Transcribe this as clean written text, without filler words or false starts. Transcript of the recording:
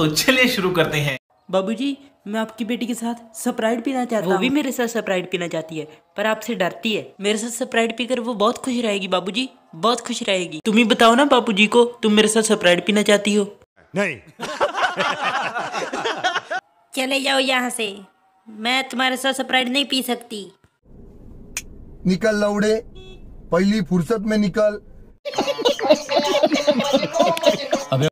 तो चलिए शुरू करते हैं। बाबूजी, मैं आपकी बेटी के साथ स्प्राइट पीना चाहता हूँ। वो भी मेरे साथ स्प्राइट पीना चाहती है पर आपसे डरती है। मेरे साथ स्प्राइट पीकर वो बहुत खुश रहेगी बाबूजी, बहुत खुश रहेगी। तुम ही बताओ ना बाबूजी को, तुम मेरे साथ स्प्राइट पीना चाहती हो? नहीं। चले जाओ यहाँ से, मैं तुम्हारे साथ स्प्राइट नहीं पी सकती। निकल लौड़े, पहली फुर्सत में निकल।